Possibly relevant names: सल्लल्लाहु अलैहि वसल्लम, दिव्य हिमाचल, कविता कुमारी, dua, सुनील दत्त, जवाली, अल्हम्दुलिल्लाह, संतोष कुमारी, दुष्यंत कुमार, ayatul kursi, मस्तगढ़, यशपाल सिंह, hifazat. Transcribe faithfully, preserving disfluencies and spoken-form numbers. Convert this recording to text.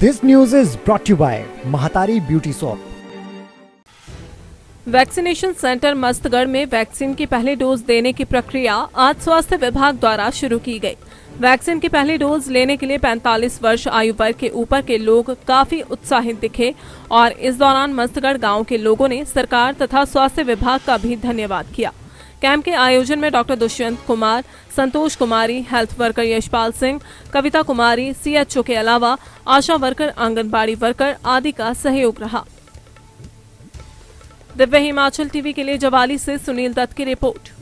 This news is brought you by Mahatari beauty shop. Vaccination centre मस्तगढ़ में vaccine की पहली dose देने की प्रक्रिया आज स्वास्थ्य विभाग द्वारा शुरू की गई। वैक्सीन की पहली डोज लेने के लिए पैंतालीस वर्ष आयु वर्ग के ऊपर के लोग काफी उत्साहित दिखे और इस दौरान मस्तगढ़ गांव के लोगों ने सरकार तथा स्वास्थ्य विभाग का भी धन्यवाद किया। कैंप के आयोजन में doctor दुष्यंत कुमार, संतोष कुमारी, health worker यशपाल सिंह, कविता कुमारी, CHO के अलावा आशा वर्कर, आंगनबाड़ी वर्कर आदि का सहयोग रहा। दिव्य हिमाचल टीवी के लिए जवाली से सुनील दत्त की रिपोर्ट।